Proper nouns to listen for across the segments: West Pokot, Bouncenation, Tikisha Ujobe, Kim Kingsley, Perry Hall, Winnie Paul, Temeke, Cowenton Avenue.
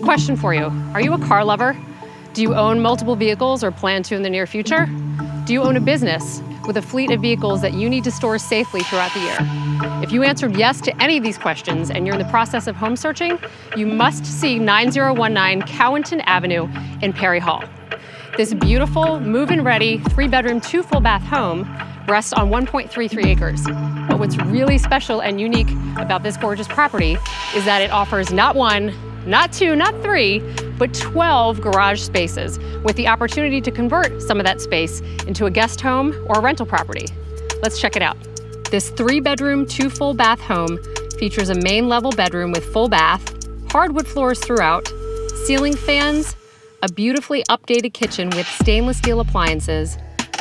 Question for you. Are you a car lover? Do you own multiple vehicles or plan to in the near future? Do you own a business with a fleet of vehicles that you need to store safely throughout the year? If you answered yes to any of these questions and you're in the process of home searching, you must see 9019 Cowenton Avenue in Perry Hall. This beautiful, move-in ready, 3-bedroom, 2 full-bath home rests on 1.33 acres. But what's really special and unique about this gorgeous property is that it offers not 1, not 2, not 3, but 12 garage spaces with the opportunity to convert some of that space into a guest home or a rental property. Let's check it out. This 3-bedroom, 2-full-bath home features a main level bedroom with full bath, hardwood floors throughout, ceiling fans, a beautifully updated kitchen with stainless steel appliances,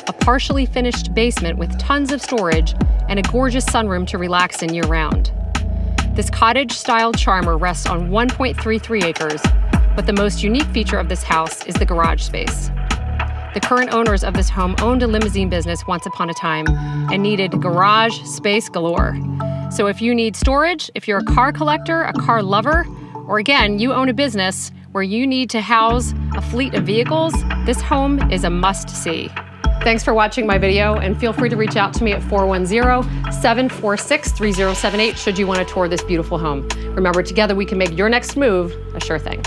a partially finished basement with tons of storage, and a gorgeous sunroom to relax in year-round. This cottage-style charmer rests on 1.33 acres, but the most unique feature of this house is the garage space. The current owners of this home owned a limousine business once upon a time and needed garage space galore. So if you need storage, if you're a car collector, a car lover, or again, you own a business where you need to house a fleet of vehicles, this home is a must-see. Thanks for watching my video, and feel free to reach out to me at 410-746-3078 should you want to tour this beautiful home. Remember, together we can make your next move a sure thing.